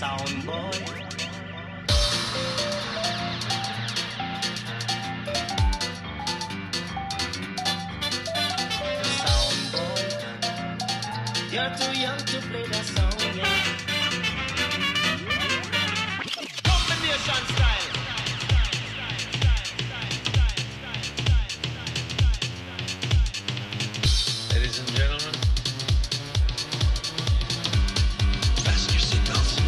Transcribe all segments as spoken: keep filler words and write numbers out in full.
sound boy. You're too young to play that song, yeah. Combination style. Ladies and gentlemen, fasten your seatbelts.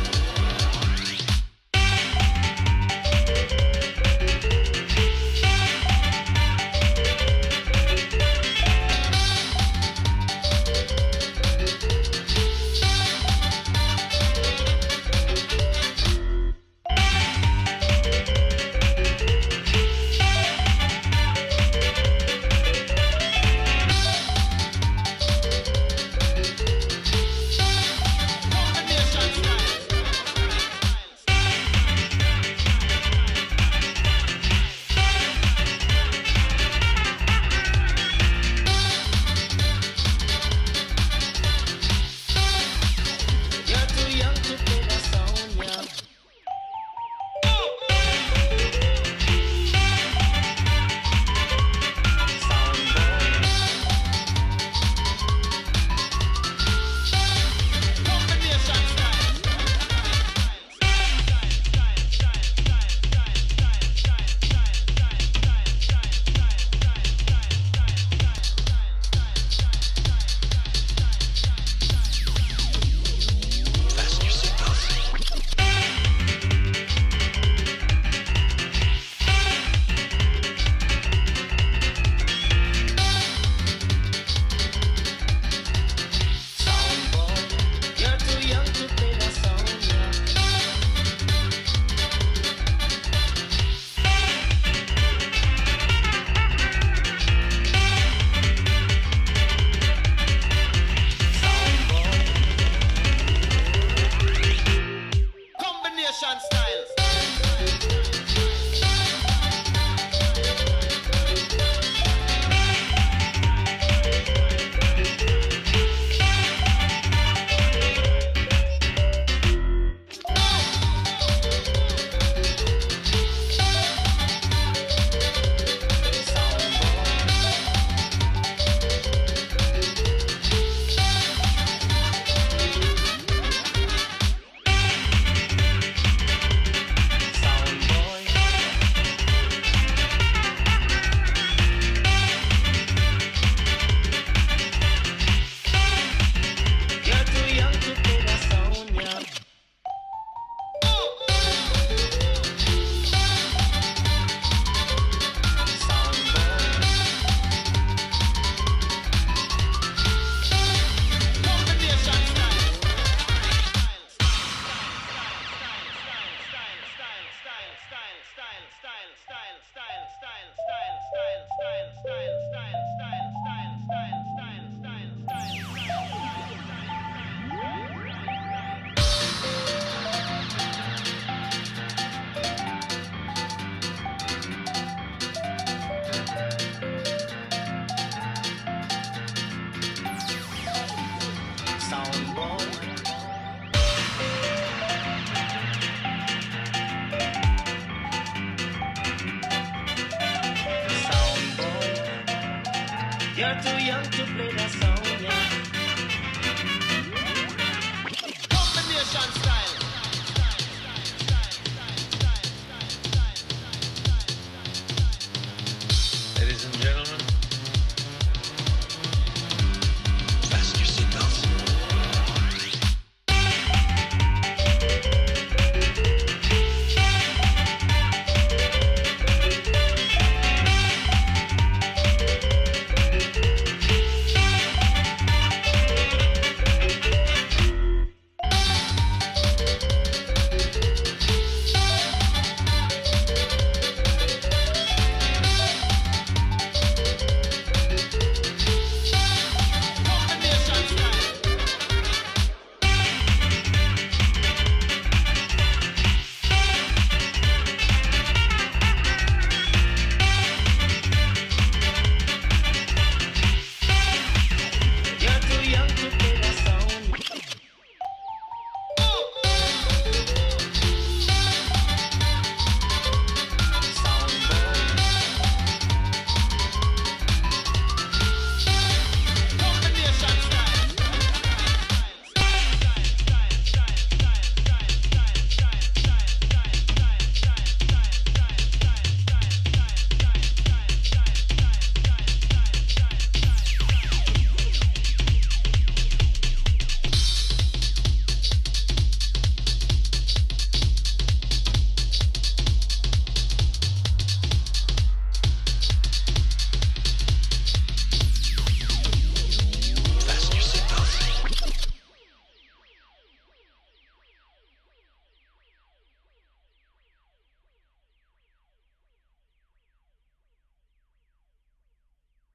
You're too young to play that song, yeah.